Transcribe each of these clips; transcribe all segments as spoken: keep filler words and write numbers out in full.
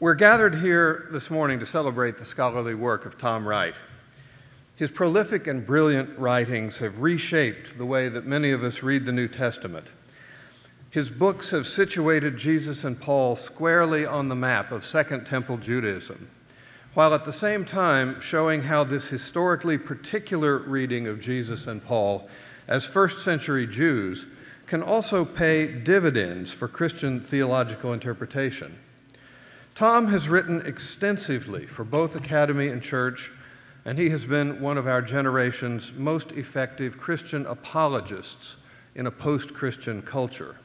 We're gathered here this morning to celebrate the scholarly work of Tom Wright. His prolific and brilliant writings have reshaped the way that many of us read the New Testament. His books have situated Jesus and Paul squarely on the map of Second Temple Judaism, while at the same time showing how this historically particular reading of Jesus and Paul as first century Jews can also pay dividends for Christian theological interpretation. Tom has written extensively for both academy and church, and he has been one of our generation's most effective Christian apologists in a post-Christian culture.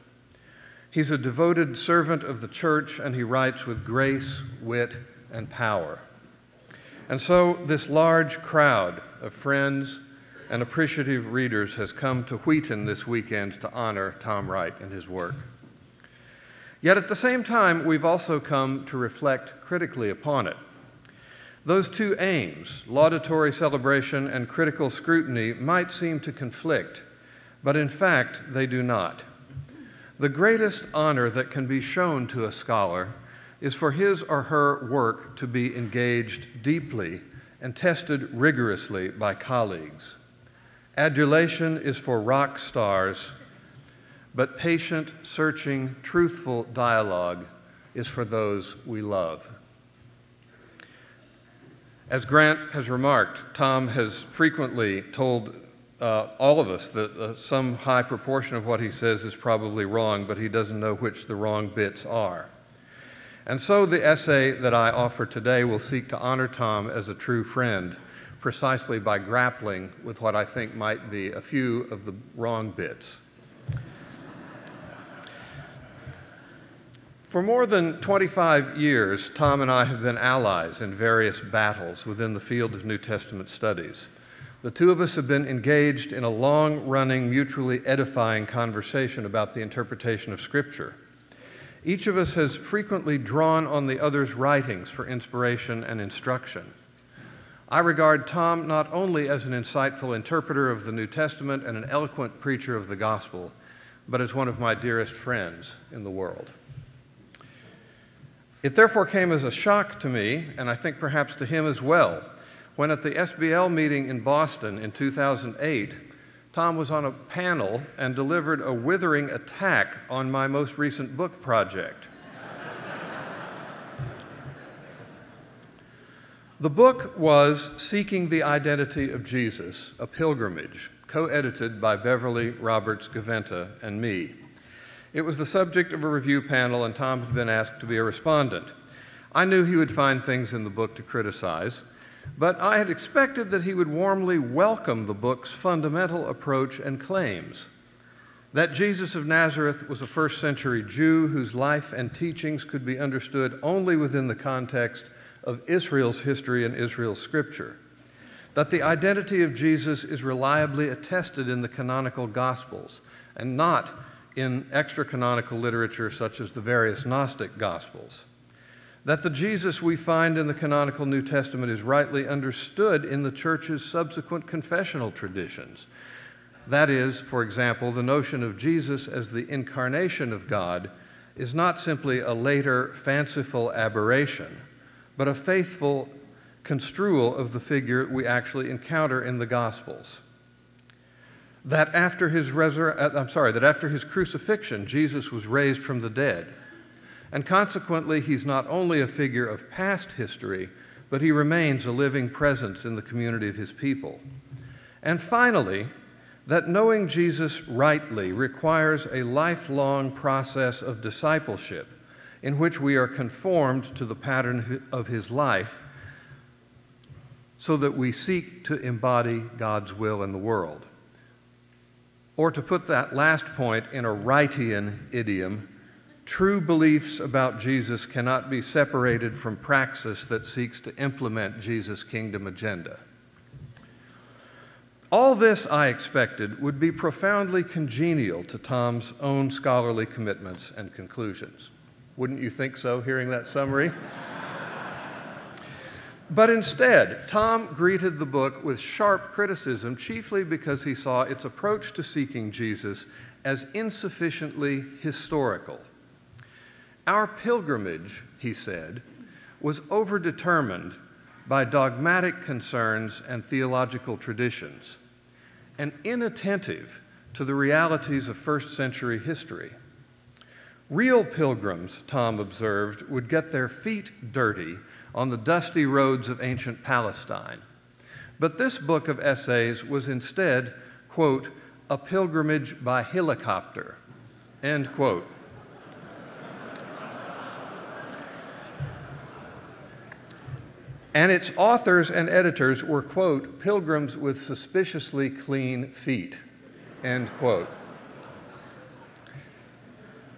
He's a devoted servant of the church, and he writes with grace, wit, and power. And so this large crowd of friends and appreciative readers has come to Wheaton this weekend to honor Tom Wright and his work. Yet at the same time, we've also come to reflect critically upon it. Those two aims, laudatory celebration and critical scrutiny, might seem to conflict, but in fact, they do not. The greatest honor that can be shown to a scholar is for his or her work to be engaged deeply and tested rigorously by colleagues. Adulation is for rock stars, but patient, searching, truthful dialogue is for those we love. As Grant has remarked, Tom has frequently told uh, all of us that uh, some high proportion of what he says is probably wrong, but he doesn't know which the wrong bits are. And so the essay that I offer today will seek to honor Tom as a true friend, precisely by grappling with what I think might be a few of the wrong bits. For more than twenty-five years, Tom and I have been allies in various battles within the field of New Testament studies. The two of us have been engaged in a long-running, mutually edifying conversation about the interpretation of Scripture. Each of us has frequently drawn on the other's writings for inspiration and instruction. I regard Tom not only as an insightful interpreter of the New Testament and an eloquent preacher of the gospel, but as one of my dearest friends in the world. It therefore came as a shock to me, and I think perhaps to him as well, when at the S B L meeting in Boston in two thousand eight, Tom was on a panel and delivered a withering attack on my most recent book project. The book was Seeking the Identity of Jesus, a Pilgrimage, co-edited by Beverly Roberts Gaverta and me. It was the subject of a review panel, and Tom had been asked to be a respondent. I knew he would find things in the book to criticize, but I had expected that he would warmly welcome the book's fundamental approach and claims. That Jesus of Nazareth was a first century Jew whose life and teachings could be understood only within the context of Israel's history and Israel's scripture. That the identity of Jesus is reliably attested in the canonical gospels and not in extra-canonical literature such as the various Gnostic Gospels, that the Jesus we find in the canonical New Testament is rightly understood in the Church's subsequent confessional traditions. That is, for example, the notion of Jesus as the incarnation of God is not simply a later fanciful aberration, but a faithful construal of the figure we actually encounter in the Gospels. That after his resur- I'm sorry, that after his crucifixion, Jesus was raised from the dead. And consequently, he's not only a figure of past history, but he remains a living presence in the community of his people. And finally, that knowing Jesus rightly requires a lifelong process of discipleship in which we are conformed to the pattern of his life so that we seek to embody God's will in the world. Or to put that last point in a Wrightian idiom, true beliefs about Jesus cannot be separated from praxis that seeks to implement Jesus' kingdom agenda. All this I expected would be profoundly congenial to Tom's own scholarly commitments and conclusions. Wouldn't you think so, hearing that summary? But instead, Tom greeted the book with sharp criticism, chiefly because he saw its approach to seeking Jesus as insufficiently historical. Our pilgrimage, he said, was overdetermined by dogmatic concerns and theological traditions, and inattentive to the realities of first century history. Real pilgrims, Tom observed, would get their feet dirty on the dusty roads of ancient Palestine. But this book of essays was instead, quote, a pilgrimage by helicopter, end quote. And its authors and editors were, quote, pilgrims with suspiciously clean feet, end quote.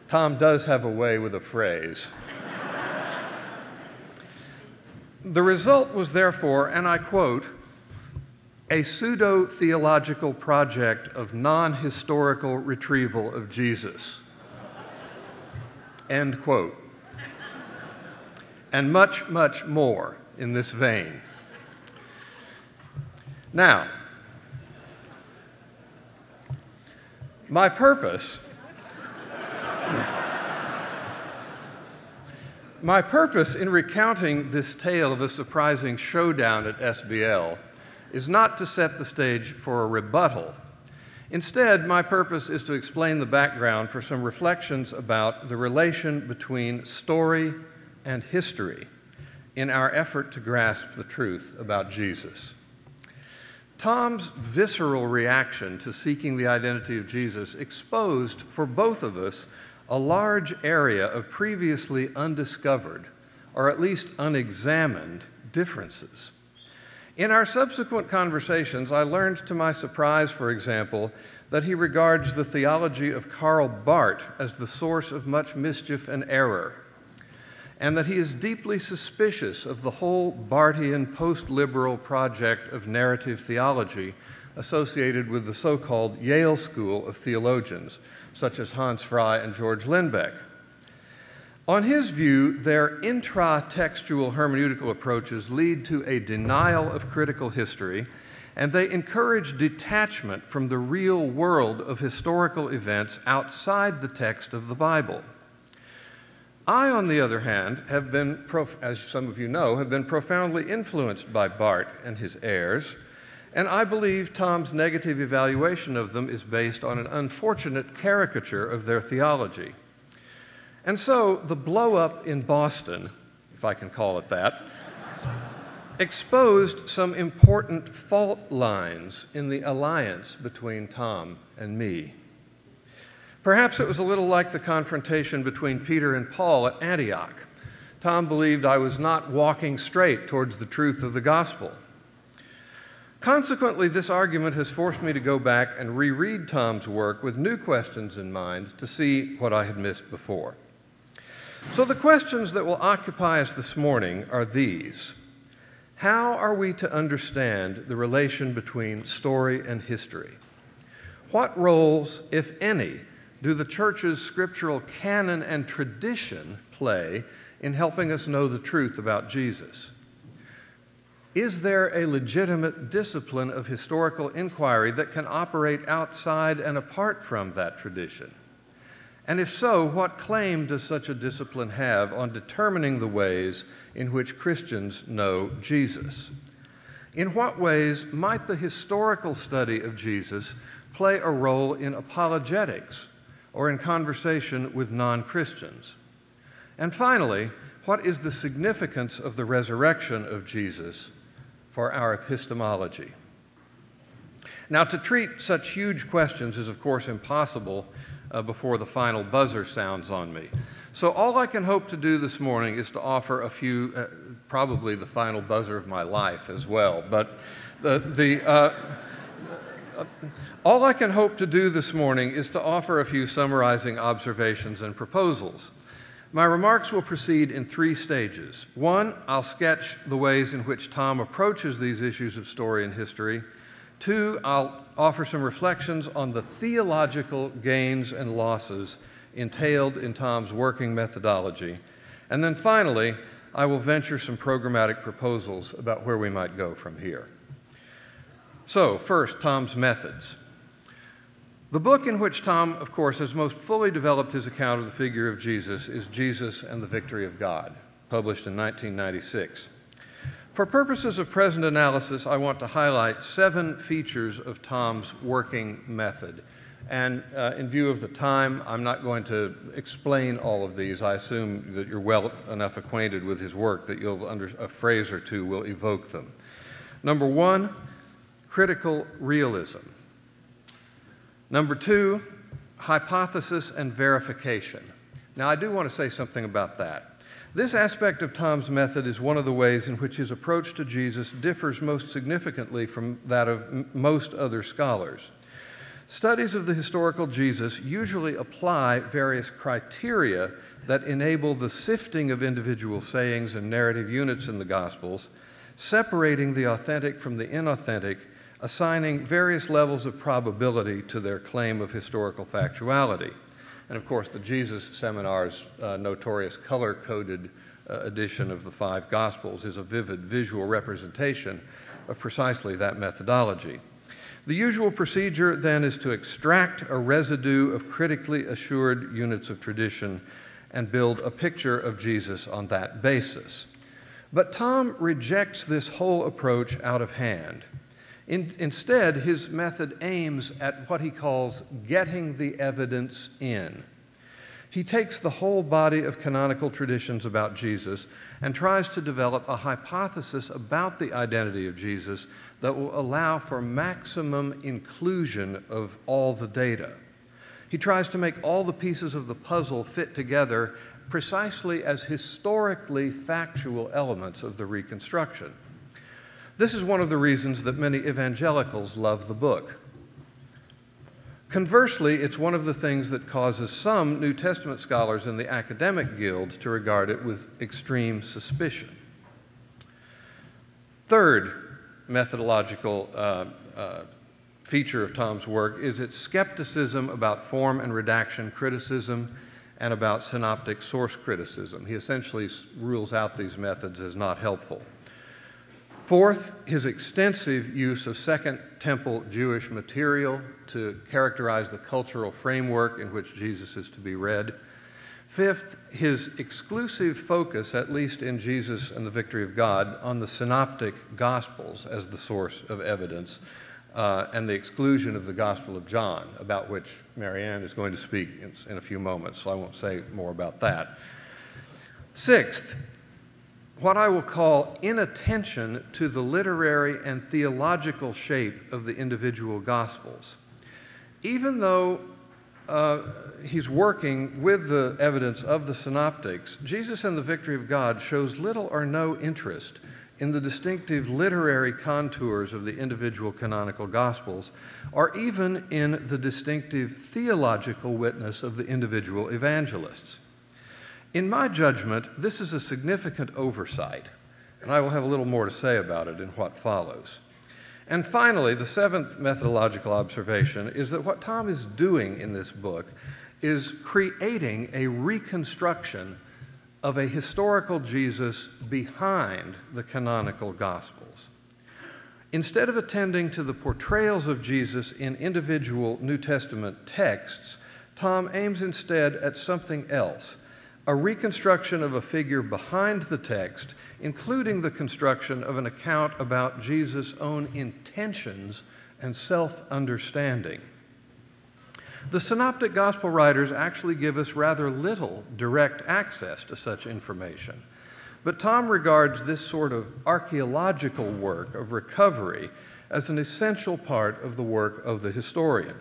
Tom does have a way with a phrase. The result was therefore, and I quote, a pseudo-theological project of non-historical retrieval of Jesus, end quote, and much, much more in this vein. Now, my purpose, my purpose in recounting this tale of a surprising showdown at S B L is not to set the stage for a rebuttal. Instead, my purpose is to explain the background for some reflections about the relation between story and history in our effort to grasp the truth about Jesus. Tom's visceral reaction to Seeking the Identity of Jesus exposed for both of us a large area of previously undiscovered, or at least unexamined, differences. In our subsequent conversations, I learned to my surprise, for example, that he regards the theology of Karl Barth as the source of much mischief and error, and that he is deeply suspicious of the whole Barthian post-liberal project of narrative theology associated with the so-called Yale School of theologians, such as Hans Frei and George Lindbeck. On his view, their intra-textual hermeneutical approaches lead to a denial of critical history, and they encourage detachment from the real world of historical events outside the text of the Bible. I, on the other hand, have been, as some of you know, have been profoundly influenced by Barth and his heirs, and I believe Tom's negative evaluation of them is based on an unfortunate caricature of their theology. And so the blow-up in Boston, if I can call it that, exposed some important fault lines in the alliance between Tom and me. Perhaps it was a little like the confrontation between Peter and Paul at Antioch. Tom believed I was not walking straight towards the truth of the gospel. Consequently, this argument has forced me to go back and reread Tom's work with new questions in mind to see what I had missed before. So the questions that will occupy us this morning are these. How are we to understand the relation between story and history? What roles, if any, do the church's scriptural canon and tradition play in helping us know the truth about Jesus? Is there a legitimate discipline of historical inquiry that can operate outside and apart from that tradition? And if so, what claim does such a discipline have on determining the ways in which Christians know Jesus? In what ways might the historical study of Jesus play a role in apologetics or in conversation with non-Christians? And finally, what is the significance of the resurrection of Jesus for our epistemology? Now, to treat such huge questions is, of course, impossible uh, before the final buzzer sounds on me. So all I can hope to do this morning is to offer a few, uh, probably the final buzzer of my life as well, but the, the uh, all I can hope to do this morning is to offer a few summarizing observations and proposals. My remarks will proceed in three stages. One, I'll sketch the ways in which Tom approaches these issues of story and history. Two, I'll offer some reflections on the theological gains and losses entailed in Tom's working methodology. And then finally, I will venture some programmatic proposals about where we might go from here. So, first, Tom's methods. The book in which Tom, of course, has most fully developed his account of the figure of Jesus is Jesus and the Victory of God. published in nineteen ninety-six. For purposes of present analysis, I want to highlight seven features of Tom's working method. And uh, in view of the time, I'm not going to explain all of these. I assume that you're well enough acquainted with his work that you'll under a phrase or two will evoke them. Number one, critical realism. Number two, hypothesis and verification. Now, I do want to say something about that. This aspect of Tom's method is one of the ways in which his approach to Jesus differs most significantly from that of most other scholars. Studies of the historical Jesus usually apply various criteria that enable the sifting of individual sayings and narrative units in the Gospels, separating the authentic from the inauthentic, assigning various levels of probability to their claim of historical factuality. And of course, the Jesus Seminar's uh, notorious color-coded uh, edition of the five Gospels is a vivid visual representation of precisely that methodology. The usual procedure, then, is to extract a residue of critically assured units of tradition and build a picture of Jesus on that basis. But Tom rejects this whole approach out of hand. In, instead, his method aims at what he calls getting the evidence in. He takes the whole body of canonical traditions about Jesus and tries to develop a hypothesis about the identity of Jesus that will allow for maximum inclusion of all the data. He tries to make all the pieces of the puzzle fit together precisely as historically factual elements of the reconstruction. This is one of the reasons that many evangelicals love the book. Conversely, it's one of the things that causes some New Testament scholars in the academic guild to regard it with extreme suspicion. Third methodological uh, uh, feature of Tom's work is its skepticism about form and redaction criticism and about synoptic source criticism. He essentially rules out these methods as not helpful. Fourth, his extensive use of Second Temple Jewish material to characterize the cultural framework in which Jesus is to be read. Fifth, his exclusive focus, at least in Jesus and the Victory of God, on the synoptic Gospels as the source of evidence, uh, and the exclusion of the Gospel of John, about which Marianne is going to speak in, in a few moments, so I won't say more about that. Sixth, what I will call inattention to the literary and theological shape of the individual Gospels. Even though uh, he's working with the evidence of the synoptics, Jesus and the Victory of God shows little or no interest in the distinctive literary contours of the individual canonical Gospels, or even in the distinctive theological witness of the individual evangelists. In my judgment, this is a significant oversight, and I will have a little more to say about it in what follows. And finally, the seventh methodological observation is that what Tom is doing in this book is creating a reconstruction of a historical Jesus behind the canonical Gospels. Instead of attending to the portrayals of Jesus in individual New Testament texts, Tom aims instead at something else: a reconstruction of a figure behind the text, including the construction of an account about Jesus' own intentions and self-understanding. The synoptic gospel writers actually give us rather little direct access to such information, but Tom regards this sort of archaeological work of recovery as an essential part of the work of the historian.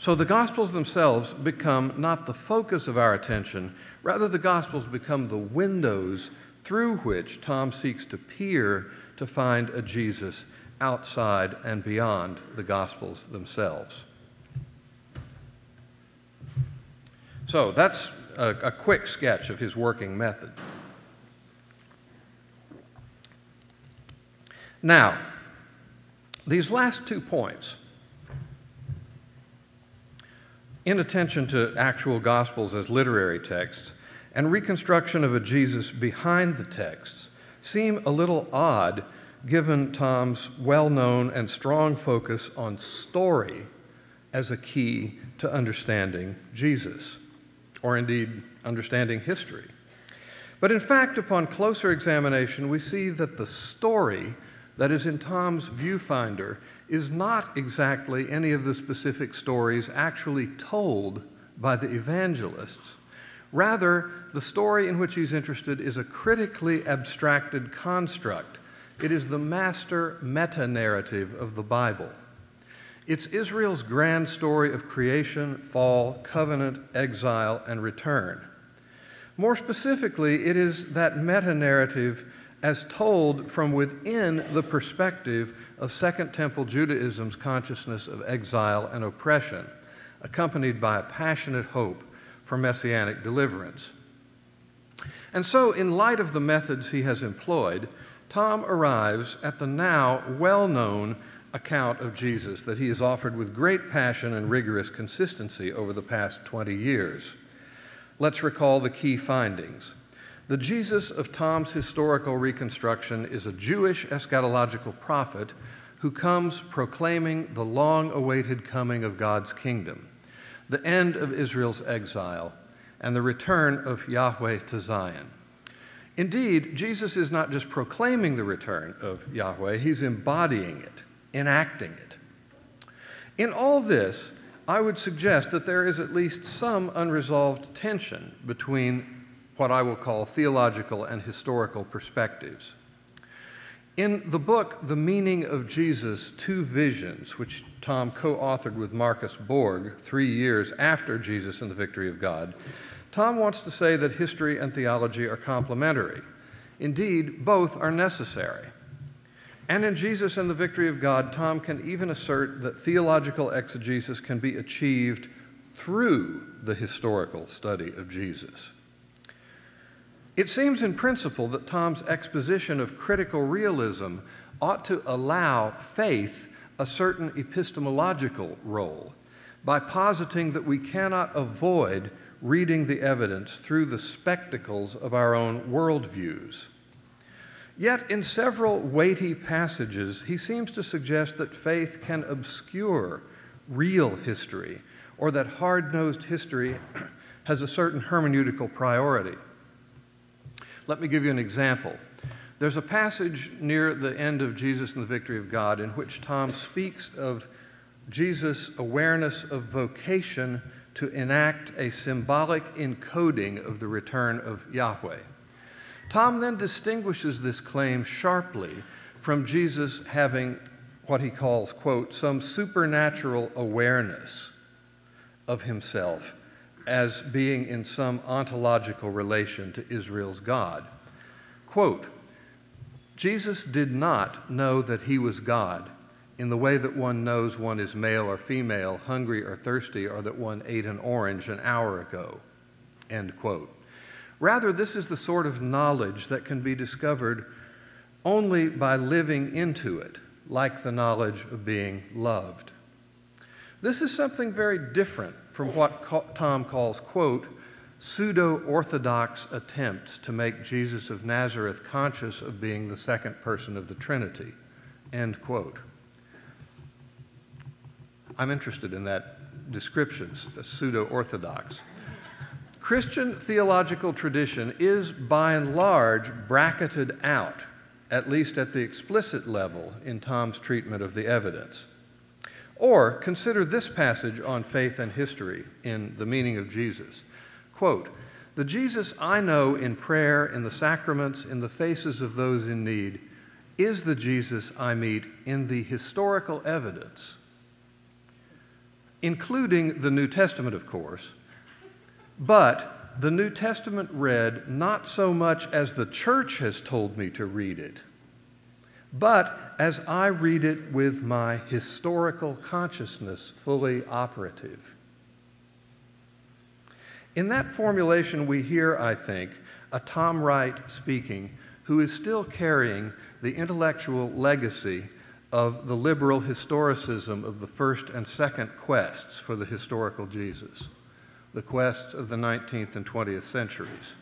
So the Gospels themselves become not the focus of our attention, rather the Gospels become the windows through which Tom seeks to peer to find a Jesus outside and beyond the Gospels themselves. So that's a, a quick sketch of his working method. Now, these last two points, inattention to actual Gospels as literary texts, and reconstruction of a Jesus behind the texts, seem a little odd given Tom's well-known and strong focus on story as a key to understanding Jesus. or indeed understanding history. But in fact, upon closer examination, we see that the story that is in Tom's viewfinder is not exactly any of the specific stories actually told by the evangelists. Rather, the story in which he's interested is a critically abstracted construct. It is the master meta-narrative of the Bible. It's Israel's grand story of creation, fall, covenant, exile, and return. More specifically, it is that meta-narrative as told from within the perspective of Second Temple Judaism's consciousness of exile and oppression, accompanied by a passionate hope for messianic deliverance. And so, in light of the methods he has employed, Tom arrives at the now well-known account of Jesus that he has offered with great passion and rigorous consistency over the past twenty years. Let's recall the key findings. The Jesus of Tom's historical reconstruction is a Jewish eschatological prophet who comes proclaiming the long-awaited coming of God's kingdom, the end of Israel's exile, and the return of Yahweh to Zion. Indeed, Jesus is not just proclaiming the return of Yahweh, he's embodying it, enacting it. In all this, I would suggest that there is at least some unresolved tension between what I will call theological and historical perspectives. In the book, The Meaning of Jesus, Two Visions, which Tom co-authored with Marcus Borg three years after Jesus and the Victory of God, Tom wants to say that history and theology are complementary. Indeed, both are necessary. And in Jesus and the Victory of God, Tom can even assert that theological exegesis can be achieved through the historical study of Jesus. It seems in principle that Tom's exposition of critical realism ought to allow faith a certain epistemological role by positing that we cannot avoid reading the evidence through the spectacles of our own worldviews. Yet, in several weighty passages, he seems to suggest that faith can obscure real history, or that hard-nosed history has a certain hermeneutical priority. Let me give you an example. There's a passage near the end of Jesus and the Victory of God in which Tom speaks of Jesus' awareness of vocation to enact a symbolic encoding of the return of Yahweh. Tom then distinguishes this claim sharply from Jesus having what he calls, quote, some supernatural awareness of himself as being in some ontological relation to Israel's God. Quote, Jesus did not know that he was God in the way that one knows one is male or female, hungry or thirsty, or that one ate an orange an hour ago, end quote. Rather, this is the sort of knowledge that can be discovered only by living into it, like the knowledge of being loved. This is something very different from what Tom calls, quote, pseudo-orthodox attempts to make Jesus of Nazareth conscious of being the second person of the Trinity, end quote. I'm interested in that description, pseudo-orthodox. Christian theological tradition is, by and large, bracketed out, at least at the explicit level, in Tom's treatment of the evidence. Or consider this passage on faith and history in The Meaning of Jesus. Quote, the Jesus I know in prayer, in the sacraments, in the faces of those in need, is the Jesus I meet in the historical evidence, including the New Testament, of course, but the New Testament read not so much as the church has told me to read it, but as I read it with my historical consciousness fully operative. In that formulation we hear, I think, a Tom Wright speaking who is still carrying the intellectual legacy of the liberal historicism of the first and second quests for the historical Jesus, the quests of the nineteenth and twentieth centuries.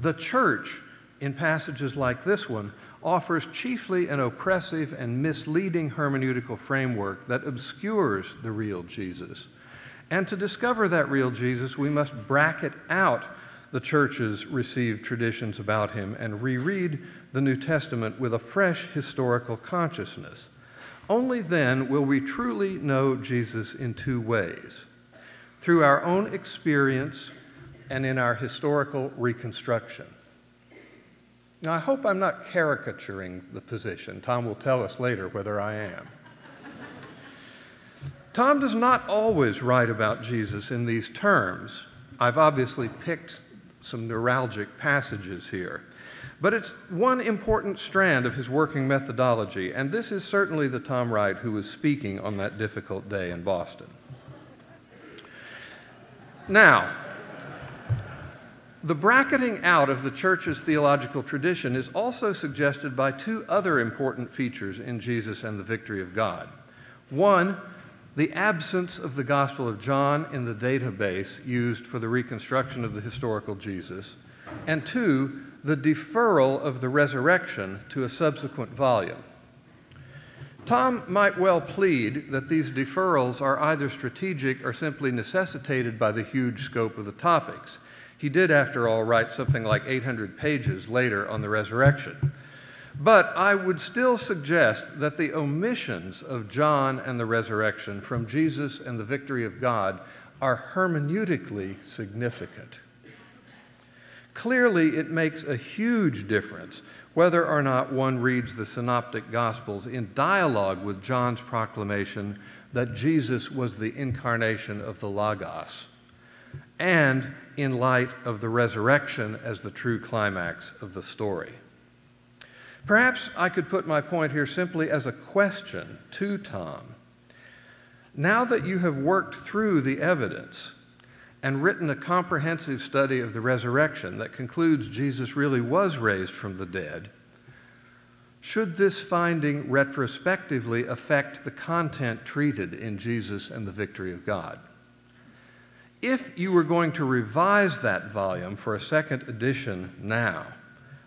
The church, in passages like this one, offers chiefly an oppressive and misleading hermeneutical framework that obscures the real Jesus And to discover that real Jesus, we must bracket out the Church's received traditions about him and reread the New Testament with a fresh historical consciousness. Only then will we truly know Jesus in two ways: through our own experience and in our historical reconstruction. Now, I hope I'm not caricaturing the position. Tom will tell us later whether I am. Tom does not always write about Jesus in these terms. I've obviously picked some neuralgic passages here. But it's one important strand of his working methodology, and this is certainly the Tom Wright who was speaking on that difficult day in Boston. Now, the bracketing out of the Church's theological tradition is also suggested by two other important features in Jesus and the Victory of God. One, the absence of the Gospel of John in the database used for the reconstruction of the historical Jesus, and two, the deferral of the resurrection to a subsequent volume. Tom might well plead that these deferrals are either strategic or simply necessitated by the huge scope of the topics. He did, after all, write something like eight hundred pages later on the resurrection. But I would still suggest that the omissions of John and the resurrection from Jesus and the Victory of God are hermeneutically significant. Clearly, it makes a huge difference whether or not one reads the Synoptic Gospels in dialogue with John's proclamation that Jesus was the incarnation of the Logos, and in light of the resurrection as the true climax of the story. Perhaps I could put my point here simply as a question to Tom. Now that you have worked through the evidence and written a comprehensive study of the resurrection that concludes Jesus really was raised from the dead, should this finding retrospectively affect the content treated in Jesus and the Victory of God? If you were going to revise that volume for a second edition now,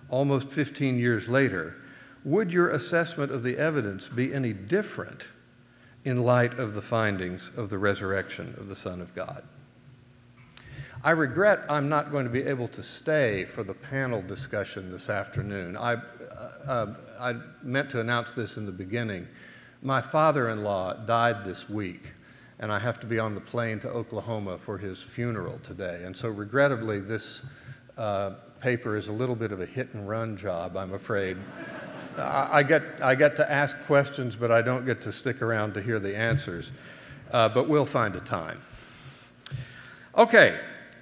almost fifteen years later, would your assessment of the evidence be any different in light of the findings of the resurrection of the Son of God? I regret I'm not going to be able to stay for the panel discussion this afternoon. I, uh, uh, I meant to announce this in the beginning. My father-in-law died this week, and I have to be on the plane to Oklahoma for his funeral today. And so regrettably, this uh, paper is a little bit of a hit and run job, I'm afraid. I, I, get, I get to ask questions, but I don't get to stick around to hear the answers. Uh, but we'll find a time. Okay,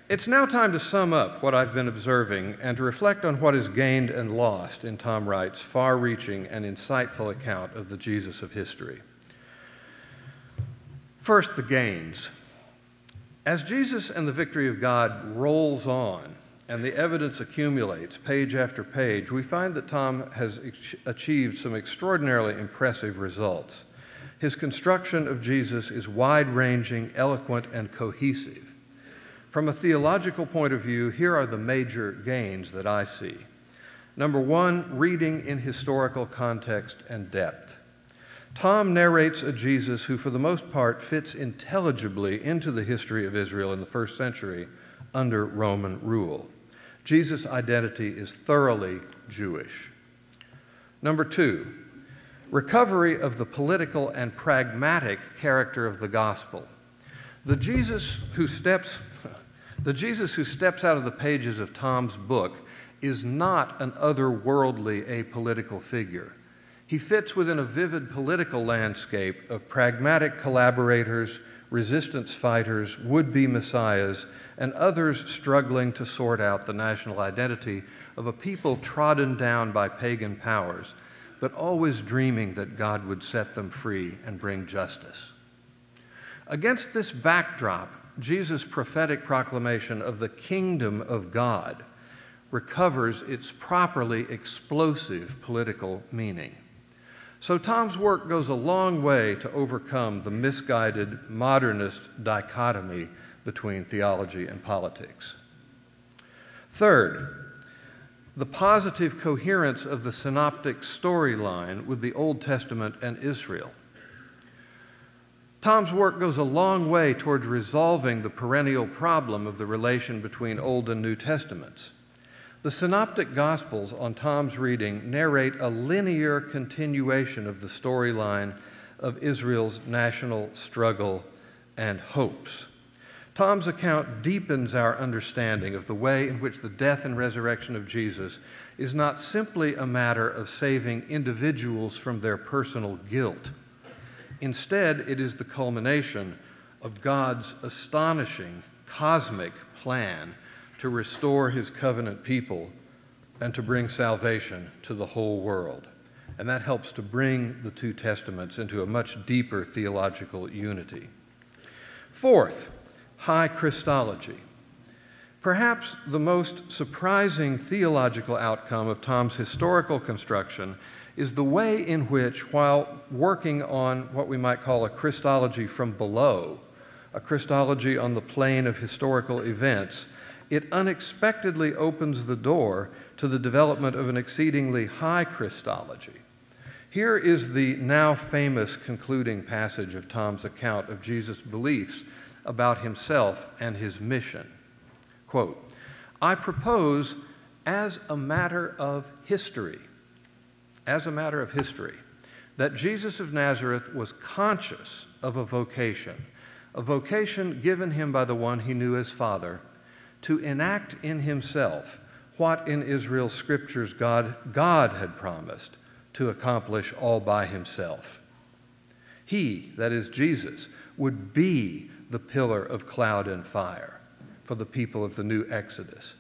it's now time to sum up what I've been observing and to reflect on what is gained and lost in Tom Wright's far-reaching and insightful account of the Jesus of history. First, the gains. As Jesus and the Victory of God rolls on and the evidence accumulates page after page, we find that Tom has achieved some extraordinarily impressive results. His construction of Jesus is wide-ranging, eloquent, and cohesive. From a theological point of view, here are the major gains that I see. Number one, reading in historical context and depth. Tom narrates a Jesus who, for the most part, fits intelligibly into the history of Israel in the first century under Roman rule. Jesus' identity is thoroughly Jewish. Number two, recovery of the political and pragmatic character of the gospel. The Jesus who steps, the Jesus who steps out of the pages of Tom's book is not an otherworldly apolitical figure. He fits within a vivid political landscape of pragmatic collaborators, resistance fighters, would-be messiahs, and others struggling to sort out the national identity of a people trodden down by pagan powers, but always dreaming that God would set them free and bring justice. Against this backdrop, Jesus' prophetic proclamation of the kingdom of God recovers its properly explosive political meaning. So Tom's work goes a long way to overcome the misguided modernist dichotomy between theology and politics. Third, the positive coherence of the synoptic storyline with the Old Testament and Israel. Tom's work goes a long way towards resolving the perennial problem of the relation between Old and New Testaments. The Synoptic Gospels, on Tom's reading, narrate a linear continuation of the storyline of Israel's national struggle and hopes. Tom's account deepens our understanding of the way in which the death and resurrection of Jesus is not simply a matter of saving individuals from their personal guilt. Instead, it is the culmination of God's astonishing cosmic plan to restore his covenant people and to bring salvation to the whole world. And that helps to bring the two testaments into a much deeper theological unity. Fourth, high Christology. Perhaps the most surprising theological outcome of Tom's historical construction is the way in which, while working on what we might call a Christology from below, a Christology on the plane of historical events, it unexpectedly opens the door to the development of an exceedingly high Christology. Here is the now famous concluding passage of Tom's account of Jesus' beliefs about himself and his mission. Quote, "I propose as a matter of history, as a matter of history, that Jesus of Nazareth was conscious of a vocation, a vocation given him by the one he knew as Father, to enact in himself what in Israel's scriptures God, God had promised to accomplish all by himself. He, that is Jesus, would be the pillar of cloud and fire for the people of the new Exodus.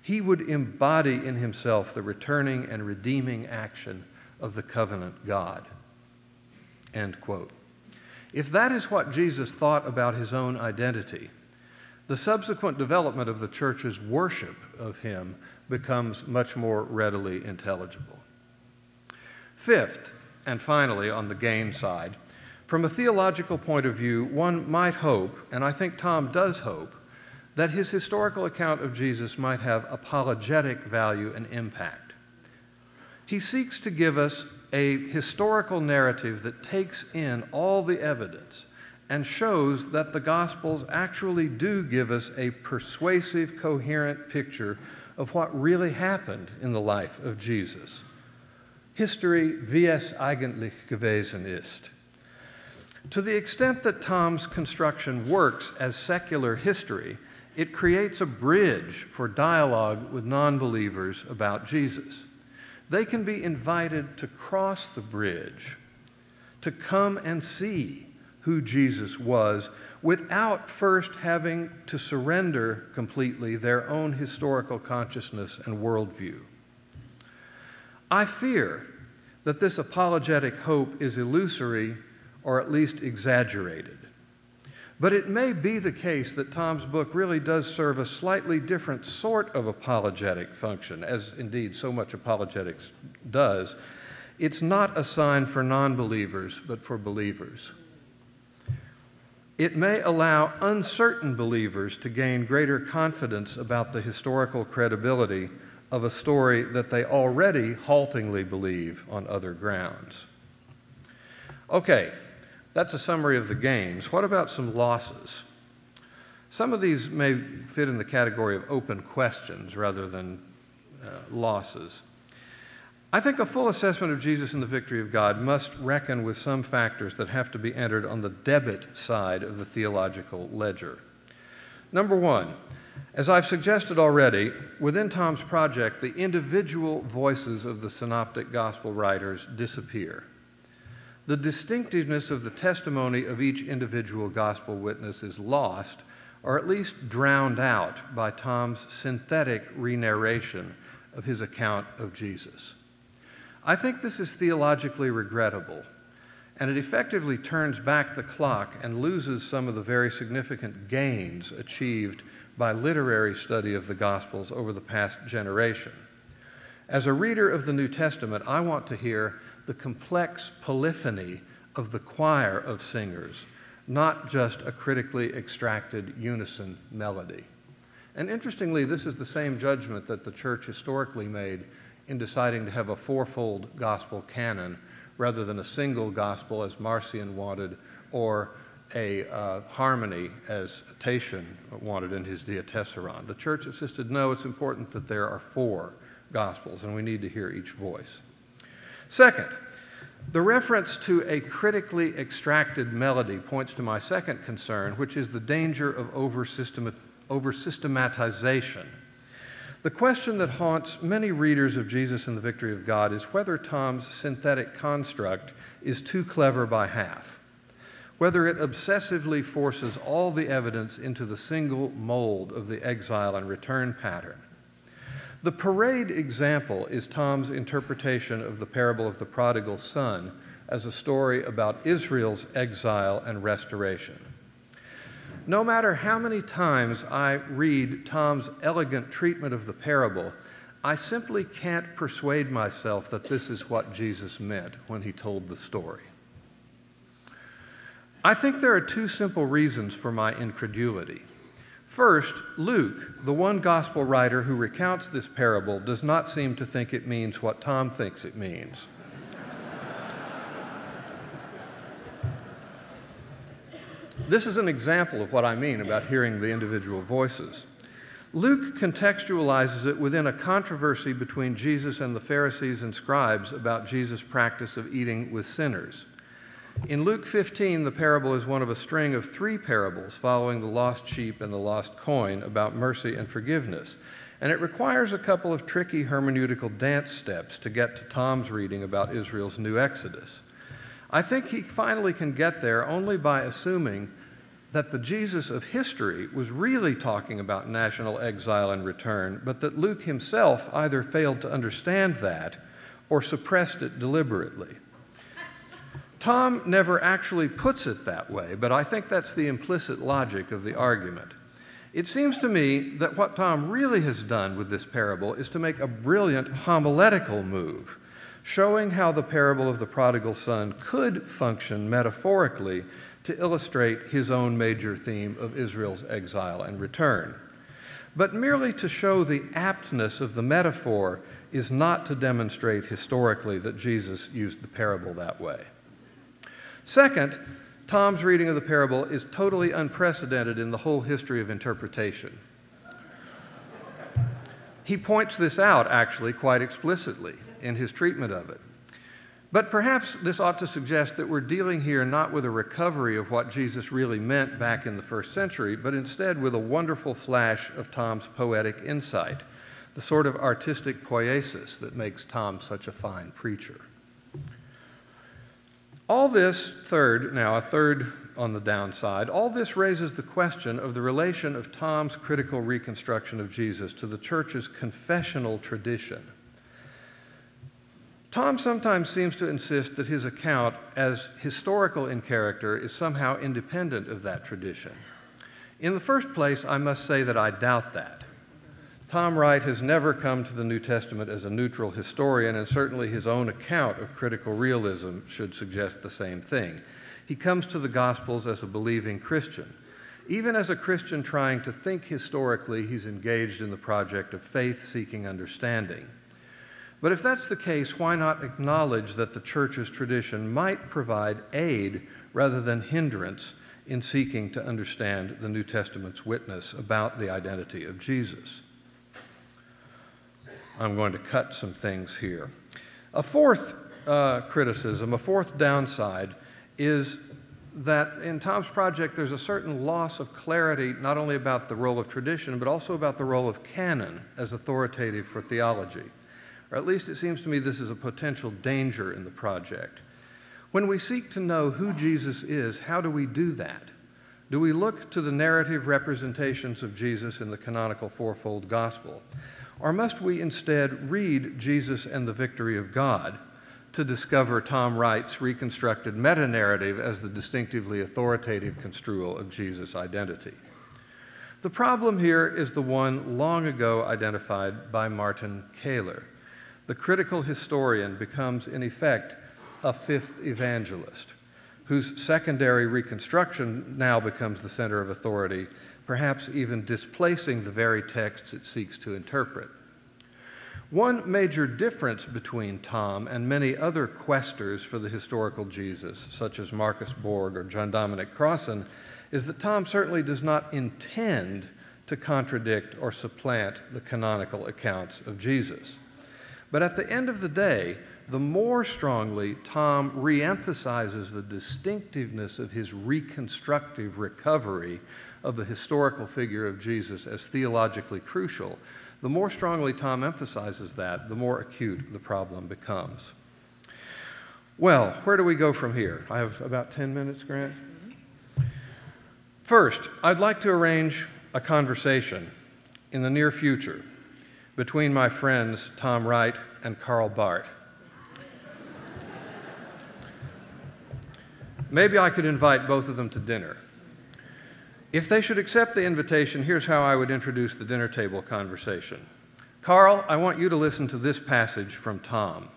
He would embody in himself the returning and redeeming action of the covenant God." End quote. If that is what Jesus thought about his own identity, the subsequent development of the church's worship of him becomes much more readily intelligible. Fifth, and finally, on the gain side, from a theological point of view, one might hope, and I think Tom does hope, that his historical account of Jesus might have apologetic value and impact. He seeks to give us a historical narrative that takes in all the evidence and shows that the Gospels actually do give us a persuasive, coherent picture of what really happened in the life of Jesus. History, wie es eigentlich gewesen ist. To the extent that Tom's construction works as secular history, it creates a bridge for dialogue with non-believers about Jesus. They can be invited to cross the bridge, to come and see who Jesus was without first having to surrender completely their own historical consciousness and worldview. I fear that this apologetic hope is illusory or at least exaggerated. But it may be the case that Tom's book really does serve a slightly different sort of apologetic function, as indeed so much apologetics does. It's not a sign for non-believers, but for believers. It may allow uncertain believers to gain greater confidence about the historical credibility of a story that they already haltingly believe on other grounds. Okay. That's a summary of the gains. What about some losses? Some of these may fit in the category of open questions rather than uh, losses. I think a full assessment of Jesus and the Victory of God must reckon with some factors that have to be entered on the debit side of the theological ledger. Number one, as I've suggested already, within Tom's project, the individual voices of the Synoptic Gospel writers disappear. The distinctiveness of the testimony of each individual gospel witness is lost, or at least drowned out by Tom's synthetic re-narration of his account of Jesus. I think this is theologically regrettable, and it effectively turns back the clock and loses some of the very significant gains achieved by literary study of the Gospels over the past generation. As a reader of the New Testament, I want to hear the complex polyphony of the choir of singers, not just a critically extracted unison melody. And interestingly, this is the same judgment that the church historically made in deciding to have a fourfold gospel canon rather than a single gospel as Marcion wanted, or a uh, harmony as Tatian wanted in his Diatessaron. The church insisted, no, it's important that there are four gospels and we need to hear each voice. Second, the reference to a critically extracted melody points to my second concern, which is the danger of over-systemat- over-systematization. The question that haunts many readers of Jesus and the Victory of God is whether Tom's synthetic construct is too clever by half, whether it obsessively forces all the evidence into the single mold of the exile and return pattern. The parade example is Tom's interpretation of the parable of the prodigal son as a story about Israel's exile and restoration. No matter how many times I read Tom's elegant treatment of the parable, I simply can't persuade myself that this is what Jesus meant when he told the story. I think there are two simple reasons for my incredulity. First, Luke, the one gospel writer who recounts this parable, does not seem to think it means what Tom thinks it means. This is an example of what I mean about hearing the individual voices. Luke contextualizes it within a controversy between Jesus and the Pharisees and scribes about Jesus' practice of eating with sinners. In Luke fifteen, the parable is one of a string of three parables following the lost sheep and the lost coin about mercy and forgiveness, and it requires a couple of tricky hermeneutical dance steps to get to Tom's reading about Israel's new exodus. I think he finally can get there only by assuming that the Jesus of history was really talking about national exile and return, but that Luke himself either failed to understand that or suppressed it deliberately. Tom never actually puts it that way, but I think that's the implicit logic of the argument. It seems to me that what Tom really has done with this parable is to make a brilliant homiletical move, showing how the parable of the prodigal son could function metaphorically to illustrate his own major theme of Israel's exile and return. But merely to show the aptness of the metaphor is not to demonstrate historically that Jesus used the parable that way. Second, Tom's reading of the parable is totally unprecedented in the whole history of interpretation. He points this out, actually, quite explicitly in his treatment of it. But perhaps this ought to suggest that we're dealing here not with a recovery of what Jesus really meant back in the first century, but instead with a wonderful flash of Tom's poetic insight, the sort of artistic poiesis that makes Tom such a fine preacher. All this, third, now a third on the downside, all this raises the question of the relation of Tom's critical reconstruction of Jesus to the church's confessional tradition. Tom sometimes seems to insist that his account, as historical in character, is somehow independent of that tradition. In the first place, I must say that I doubt that. Tom Wright has never come to the New Testament as a neutral historian, and certainly his own account of critical realism should suggest the same thing. He comes to the Gospels as a believing Christian. Even as a Christian trying to think historically, he's engaged in the project of faith-seeking understanding. But if that's the case, why not acknowledge that the church's tradition might provide aid rather than hindrance in seeking to understand the New Testament's witness about the identity of Jesus? I'm going to cut some things here. A fourth uh, criticism, a fourth downside, is that in Tom's project there's a certain loss of clarity not only about the role of tradition, but also about the role of canon as authoritative for theology. Or at least it seems to me this is a potential danger in the project. When we seek to know who Jesus is, how do we do that? Do we look to the narrative representations of Jesus in the canonical fourfold gospel? Or must we instead read Jesus and the Victory of God to discover Tom Wright's reconstructed meta-narrative as the distinctively authoritative construal of Jesus' identity? The problem here is the one long ago identified by Martin Kähler. The critical historian becomes, in effect, a fifth evangelist, whose secondary reconstruction now becomes the center of authority, perhaps even displacing the very texts it seeks to interpret. One major difference between Tom and many other questers for the historical Jesus, such as Marcus Borg or John Dominic Crossan, is that Tom certainly does not intend to contradict or supplant the canonical accounts of Jesus. But at the end of the day, the more strongly Tom reemphasizes the distinctiveness of his reconstructive recovery of the historical figure of Jesus as theologically crucial, the more strongly Tom emphasizes that, the more acute the problem becomes. Well, where do we go from here? I have about ten minutes, Grant. First, I'd like to arrange a conversation in the near future between my friends Tom Wright and Karl Barth. Maybe I could invite both of them to dinner. If they should accept the invitation, here's how I would introduce the dinner table conversation. Karl, I want you to listen to this passage from Tom.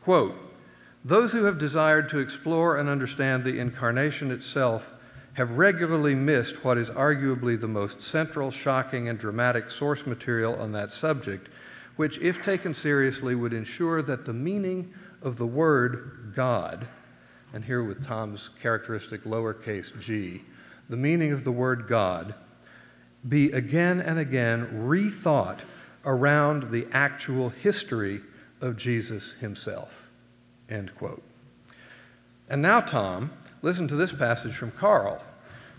Quote, "Those who have desired to explore and understand the incarnation itself have regularly missed what is arguably the most central, shocking, and dramatic source material on that subject, which, if taken seriously, would ensure that the meaning of the word God," and here with Tom's characteristic lowercase g, "the meaning of the word God, be again and again rethought around the actual history of Jesus himself," end quote. And now, Tom, listen to this passage from Karl,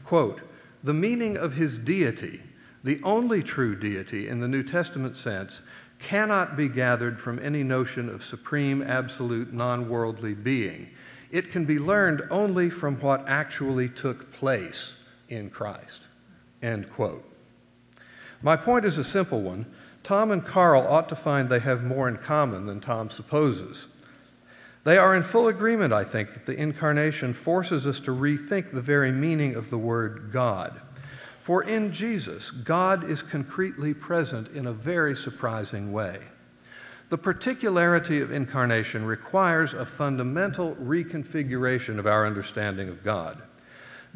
quote, "The meaning of his deity, the only true deity in the New Testament sense, cannot be gathered from any notion of supreme, absolute, non-worldly being. It can be learned only from what actually took place in Christ," end quote. My point is a simple one. Tom and Karl ought to find they have more in common than Tom supposes. They are in full agreement, I think, that the incarnation forces us to rethink the very meaning of the word God. For in Jesus, God is concretely present in a very surprising way. The particularity of incarnation requires a fundamental reconfiguration of our understanding of God.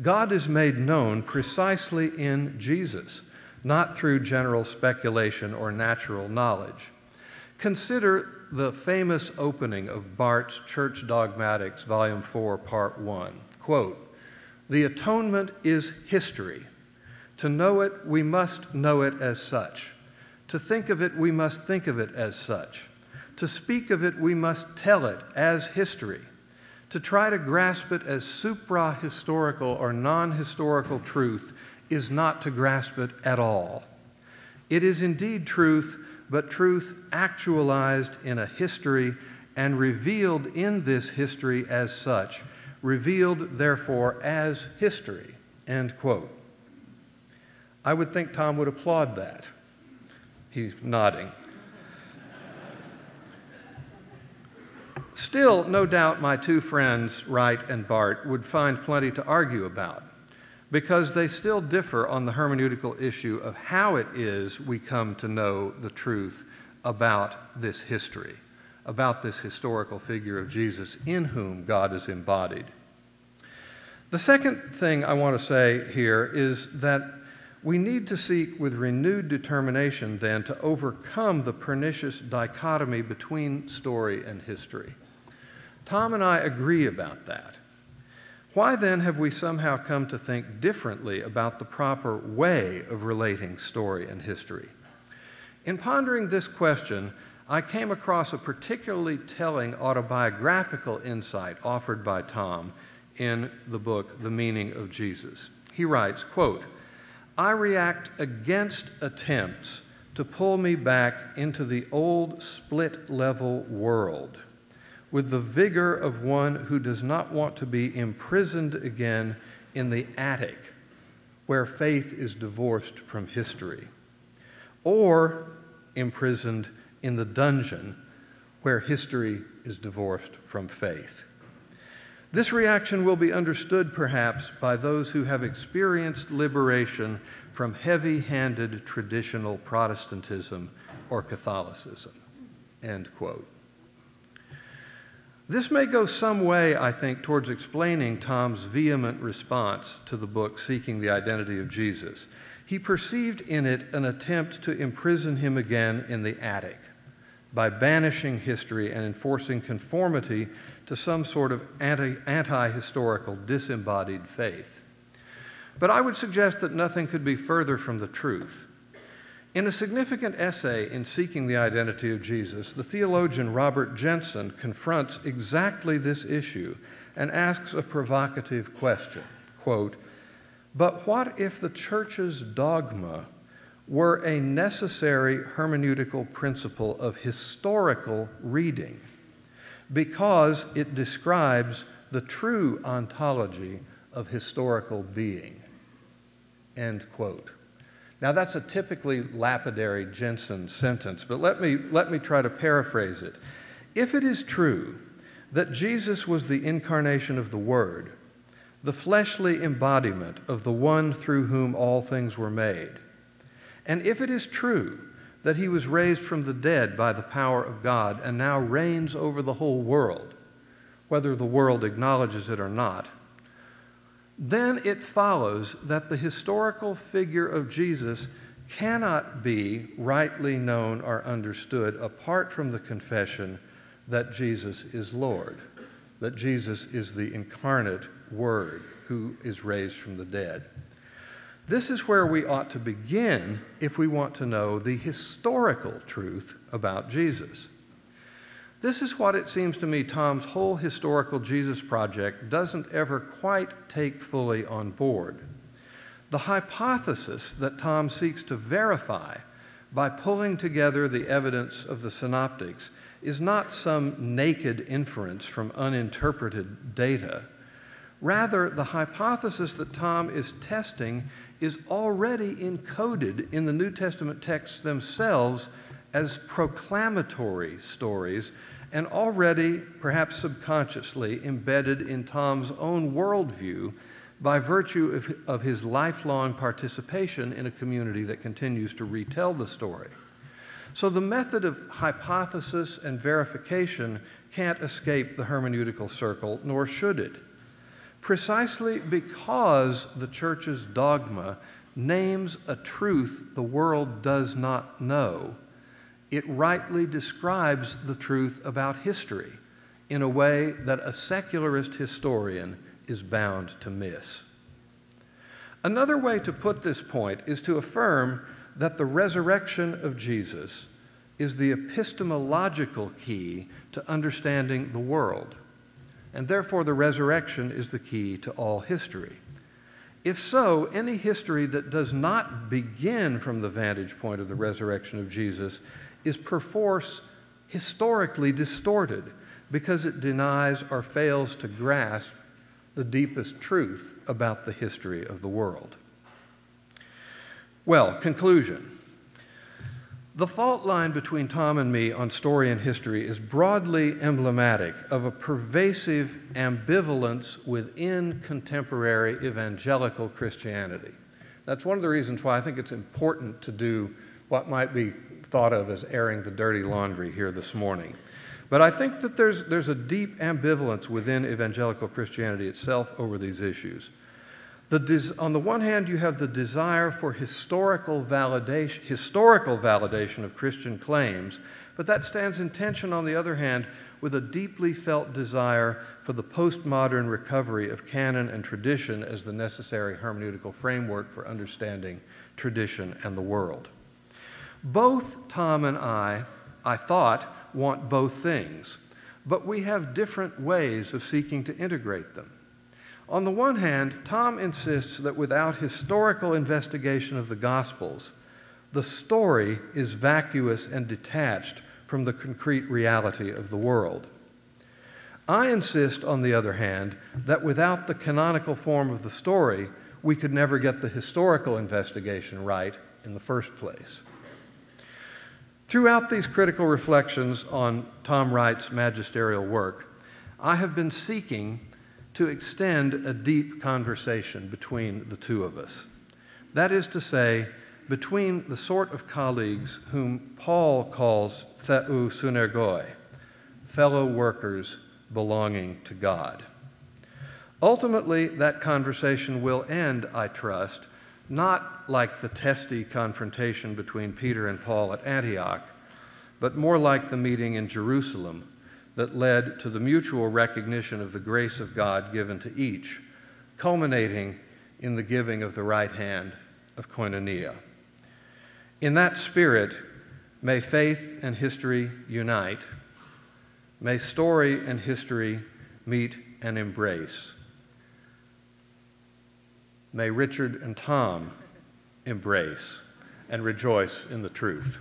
God is made known precisely in Jesus, not through general speculation or natural knowledge. Consider the famous opening of Barth's Church Dogmatics, Volume four, Part one. Quote, "The atonement is history. To know it, we must know it as such. To think of it, we must think of it as such. To speak of it, we must tell it as history. To try to grasp it as supra-historical or non-historical truth is not to grasp it at all. It is indeed truth, but truth actualized in a history and revealed in this history as such, revealed, therefore, as history," end quote. I would think Tom would applaud that. He's nodding. Still, no doubt my two friends, Wright and Barth, would find plenty to argue about, because they still differ on the hermeneutical issue of how it is we come to know the truth about this history, about this historical figure of Jesus in whom God is embodied. The second thing I want to say here is that we need to seek with renewed determination, then, to overcome the pernicious dichotomy between story and history. Tom and I agree about that. Why, then, have we somehow come to think differently about the proper way of relating story and history? In pondering this question, I came across a particularly telling autobiographical insight offered by Tom in the book, The Meaning of Jesus. He writes, quote, "I react against attempts to pull me back into the old split-level world with the vigor of one who does not want to be imprisoned again in the attic where faith is divorced from history, or imprisoned in the dungeon where history is divorced from faith. This reaction will be understood, perhaps, by those who have experienced liberation from heavy-handed traditional Protestantism or Catholicism," end quote. This may go some way, I think, towards explaining Tom's vehement response to the book Seeking the Identity of Jesus. He perceived in it an attempt to imprison him again in the attic, by banishing history and enforcing conformity to some sort of anti, anti-historical, disembodied faith. But I would suggest that nothing could be further from the truth. In a significant essay in Seeking the Identity of Jesus, the theologian Robert Jensen confronts exactly this issue and asks a provocative question, quote, "But what if the church's dogma were a necessary hermeneutical principle of historical reading because it describes the true ontology of historical being," end quote. Now that's a typically lapidary Jensen sentence, but let me, let me try to paraphrase it. If it is true that Jesus was the incarnation of the Word, the fleshly embodiment of the one through whom all things were made, and if it is true that he was raised from the dead by the power of God and now reigns over the whole world, whether the world acknowledges it or not, then it follows that the historical figure of Jesus cannot be rightly known or understood apart from the confession that Jesus is Lord, that Jesus is the incarnate Word who is raised from the dead. This is where we ought to begin if we want to know the historical truth about Jesus. This is what it seems to me Tom's whole historical Jesus project doesn't ever quite take fully on board. The hypothesis that Tom seeks to verify by pulling together the evidence of the synoptics is not some naked inference from uninterpreted data. Rather, the hypothesis that Tom is testing is already encoded in the New Testament texts themselves as proclamatory stories and already, perhaps subconsciously, embedded in Tom's own worldview by virtue of, of his lifelong participation in a community that continues to retell the story. So the method of hypothesis and verification can't escape the hermeneutical circle, nor should it. Precisely because the church's dogma names a truth the world does not know, it rightly describes the truth about history in a way that a secularist historian is bound to miss. Another way to put this point is to affirm that the resurrection of Jesus is the epistemological key to understanding the world. And therefore, the resurrection is the key to all history. If so, any history that does not begin from the vantage point of the resurrection of Jesus is perforce historically distorted because it denies or fails to grasp the deepest truth about the history of the world. Well, conclusion. The fault line between Tom and me on story and history is broadly emblematic of a pervasive ambivalence within contemporary evangelical Christianity. That's one of the reasons why I think it's important to do what might be thought of as airing the dirty laundry here this morning. But I think that there's, there's a deep ambivalence within evangelical Christianity itself over these issues. The on the one hand, you have the desire for historical validation, historical validation of Christian claims, but that stands in tension, on the other hand, with a deeply felt desire for the postmodern recovery of canon and tradition as the necessary hermeneutical framework for understanding tradition and the world. Both Tom and I, I thought, want both things, but we have different ways of seeking to integrate them. On the one hand, Tom insists that without historical investigation of the Gospels, the story is vacuous and detached from the concrete reality of the world. I insist, on the other hand, that without the canonical form of the story, we could never get the historical investigation right in the first place. Throughout these critical reflections on Tom Wright's magisterial work, I have been seeking to extend a deep conversation between the two of us. That is to say, between the sort of colleagues whom Paul calls theou synergoi, fellow workers belonging to God. Ultimately, that conversation will end, I trust, not like the testy confrontation between Peter and Paul at Antioch, but more like the meeting in Jerusalem that led to the mutual recognition of the grace of God given to each, culminating in the giving of the right hand of koinonia. In that spirit, may faith and history unite. May story and history meet and embrace. May Richard and Tom embrace and rejoice in the truth.